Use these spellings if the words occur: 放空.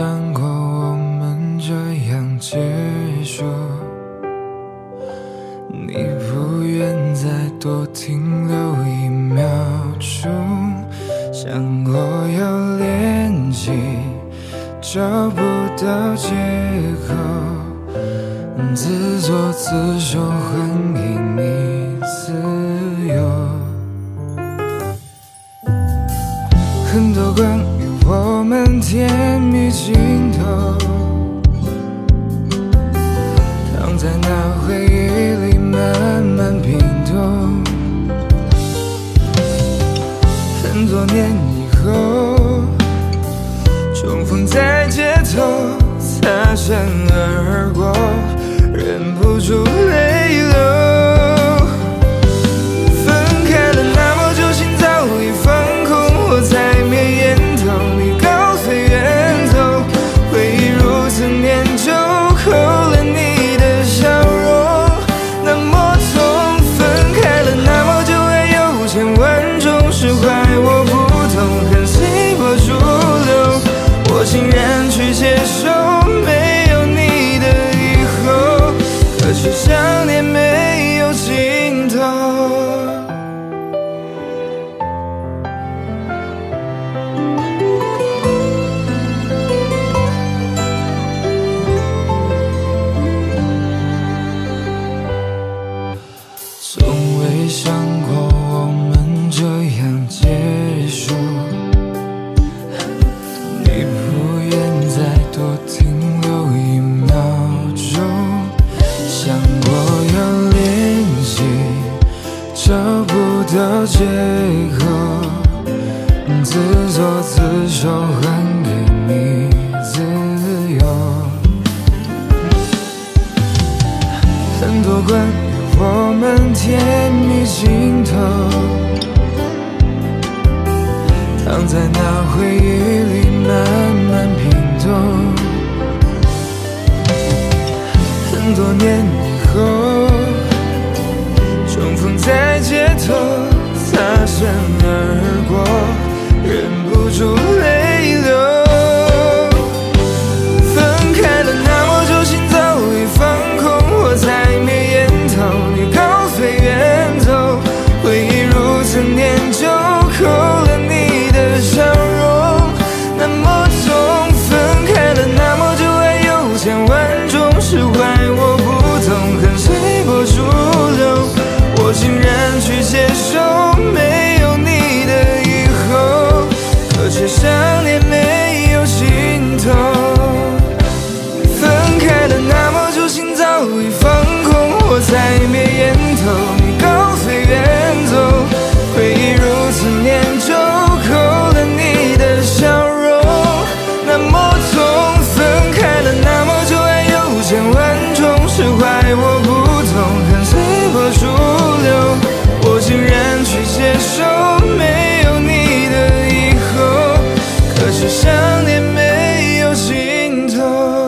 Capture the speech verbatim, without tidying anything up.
想过我们这样执着，你不愿再多停留一秒钟，想过要联系，找不到借口，自作自受还给你自由。很多关于我们甜蜜尽头，躺在那回忆里慢慢冰冻。很多年以后，重逢在街头，擦身而过，忍不住泪流。分开了那么久，心早已放空，我才灭烟头，你高飞远走，回忆如此念旧，扣了你的笑容那么痛。分开了那么久，还有千万种释怀我不懂，很随波逐流，我竟然去接受没有你的以后，可是想念没有尽头。从未想过我们这样结束，你不愿再多停留一秒钟，想过要联系，找不到借口，自作自受还给你自由。很多关于我们甜蜜尽头，躺在那回忆里慢慢冰冻。很多年以后，重逢在街头，擦身而过，忍不住泪流。分开了那么久，心早已放空，我才没烟头，你高飞远走，回忆如此念旧，扣了你的笑容那么重。分开了那么久，还有千万种释怀我不懂，很随波逐流，我竟然去接受没有你的以后，可是想念没有尽头。分开了那么久，心早已放空，我才灭烟头，你高飞远走，回忆如此念旧，扣了你的笑容那么痛。分开了那么久，还有千万种释怀我不懂，很随波逐流，我竟然去接受没有你的以后，可是想念没有尽头。